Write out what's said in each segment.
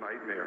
nightmare.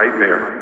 nightmare.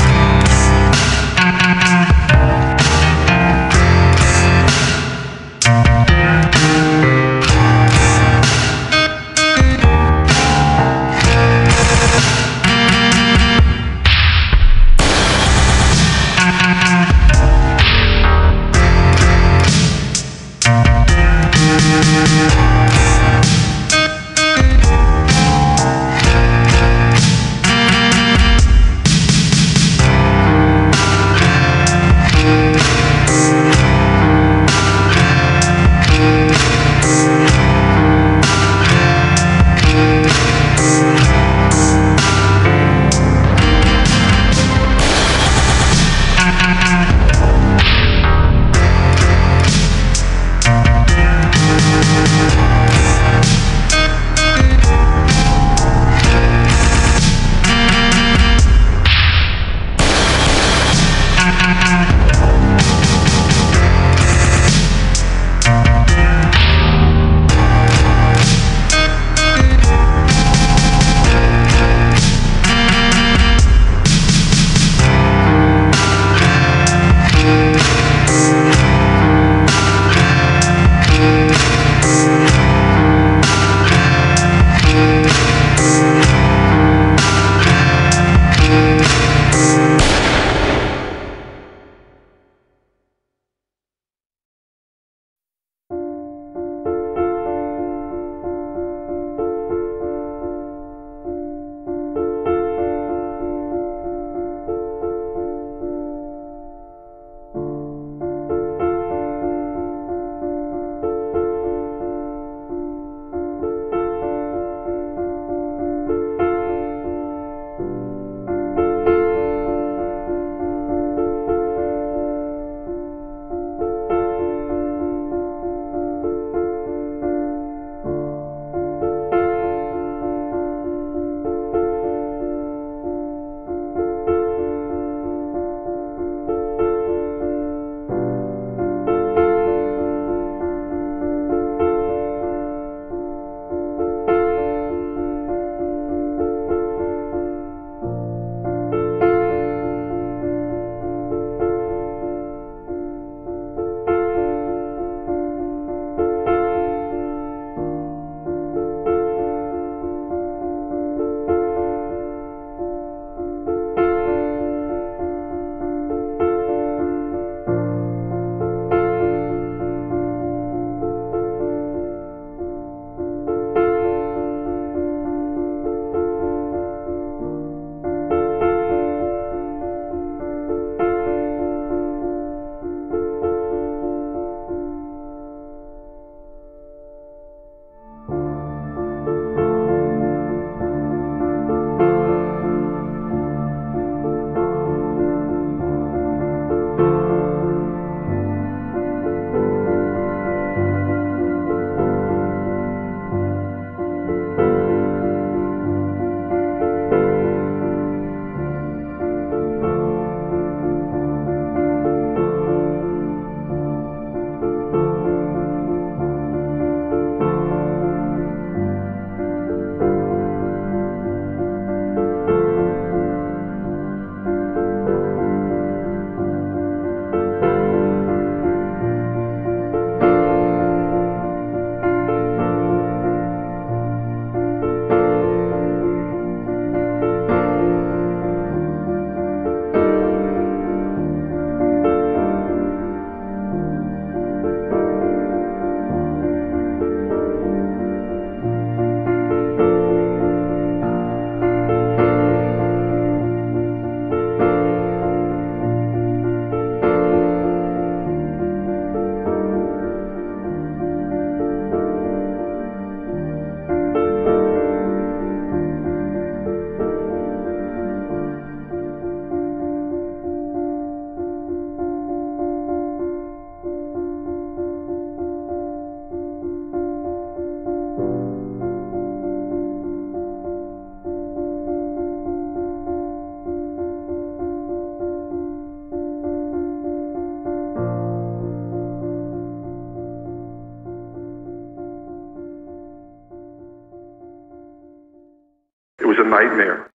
It was a nightmare.